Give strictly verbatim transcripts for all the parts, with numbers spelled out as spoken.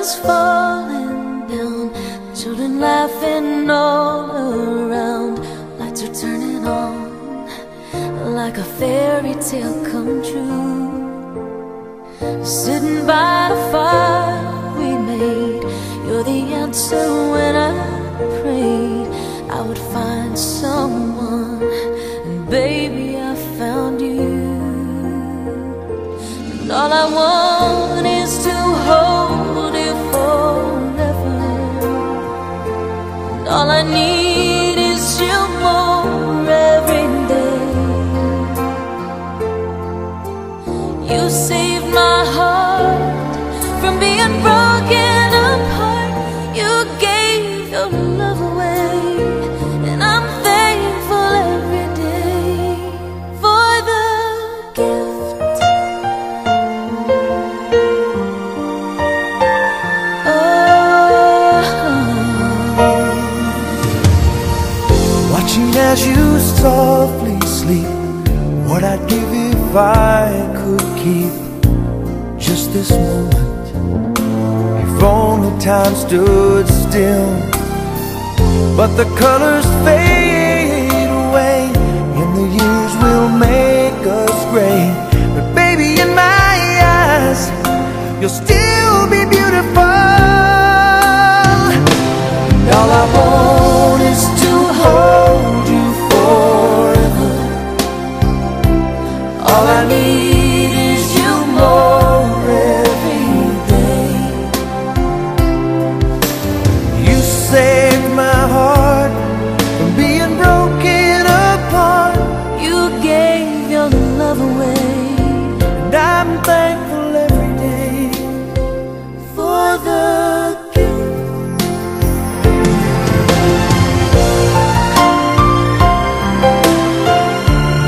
is falling down, children laughing all around, lights are turning on like a fairy tale come true. Sitting by the fire we made, you're the answer when I prayed I would find someone, and baby I found you. And all I want is to hold you forever, and all I need is you more every day. You saved my heart from being broken apart, you gave your love away, and I'm thankful every day for the gift. Oh. Watching as you softly sleep, what I'd give if I could keep just this moment. If only time stood still, but the colors fade away, and the years will make us gray. But baby, in my eyes, you'll still be beautiful. All I want is to hold you forever. All I need is you more every day. You saved my heart from being broken apart, you gave your love away, and I'm thankful every day for the gift.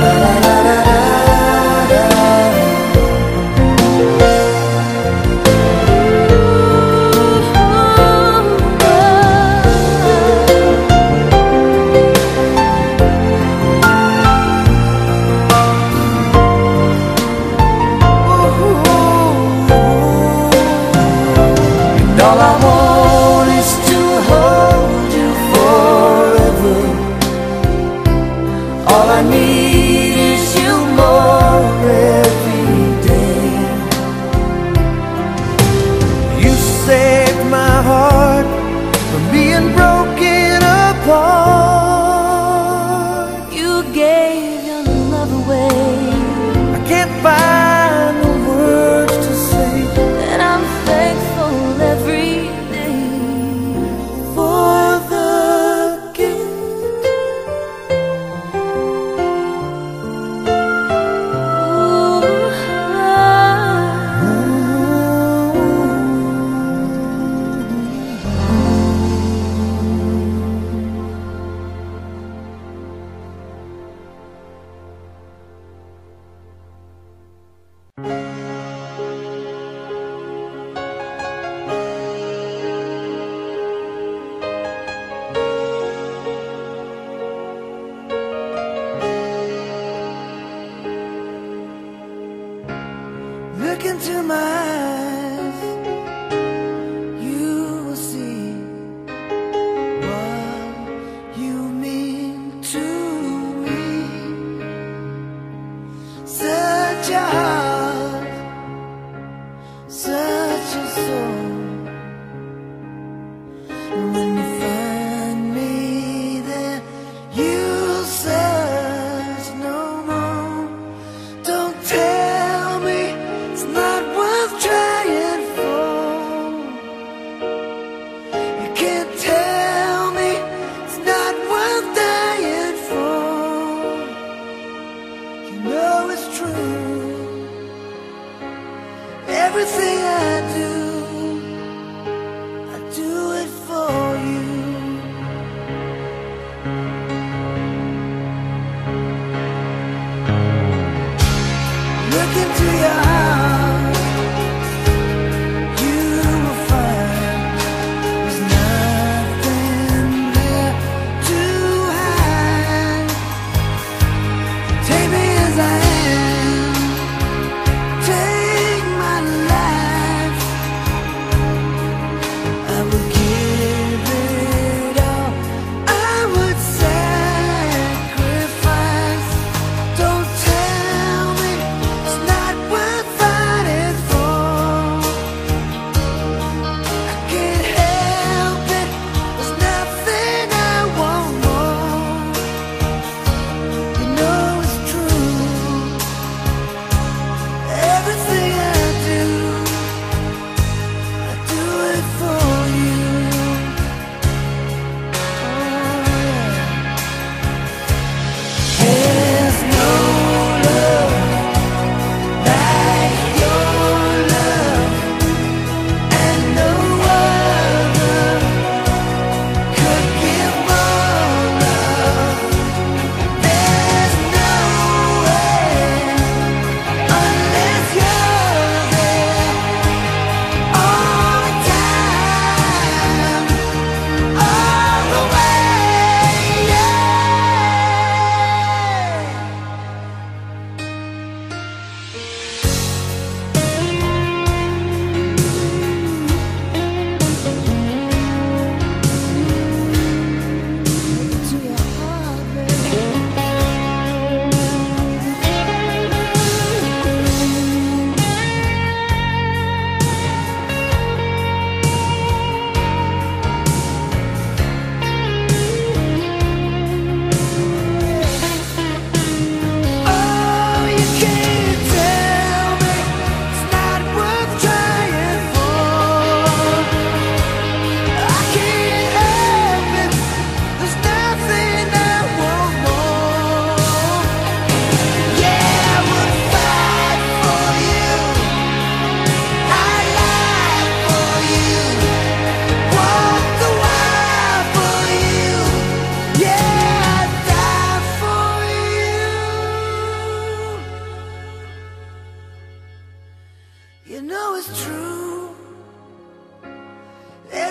All I want is to hold you forever. All I need is you more every day. You saved my heart from being broken apart, you gave your love away, I can't find the words to say that I'm thankful every day.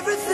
everything.